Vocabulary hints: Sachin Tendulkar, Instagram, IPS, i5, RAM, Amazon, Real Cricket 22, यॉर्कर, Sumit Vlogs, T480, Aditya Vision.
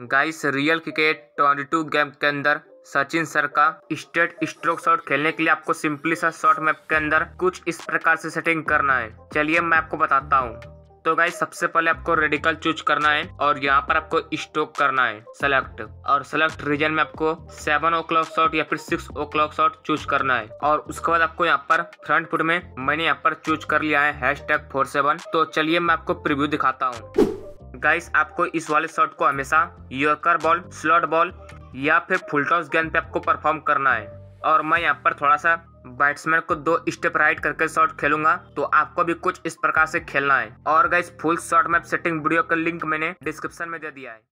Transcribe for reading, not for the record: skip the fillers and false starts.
Guys real cricket 22 game के अंदर Sachin sir का स्ट्रेट स्ट्रोक शॉट खेलने के लिए आपको सिंपली सा शॉर्ट मैप के अंदर कुछ इस प्रकार से सेटिंग करना है। चलिए मैं आपको बताता हूँ। तो गाइस सबसे पहले आपको रेडिकल चूज करना है और यहाँ पर आपको स्ट्रोक करना है सेलेक्ट, और सेलेक्ट रीजन में आपको 7 o'clock शॉट या फिर 6 o'clock शॉट चूज करना है। और उसके बाद आपको यहाँ पर फ्रंट फुट में मैंने यहाँ पर चूज कर लिया है #47। तो चलिए मैं आपको प्रीव्यू दिखाता हूँ। गाइस आपको इस वाले शॉट को हमेशा यॉर्कर बॉल, स्लॉट बॉल या फिर फुल टॉस गेंद पे आपको परफॉर्म करना है। और मैं यहाँ पर थोड़ा सा बैट्समैन को 2 स्टेप राइट करके शॉट खेलूंगा, तो आपको भी कुछ इस प्रकार से खेलना है। और guys full shot map setting video का लिंक मैंने डिस्क्रिप्शन में दे दिया है।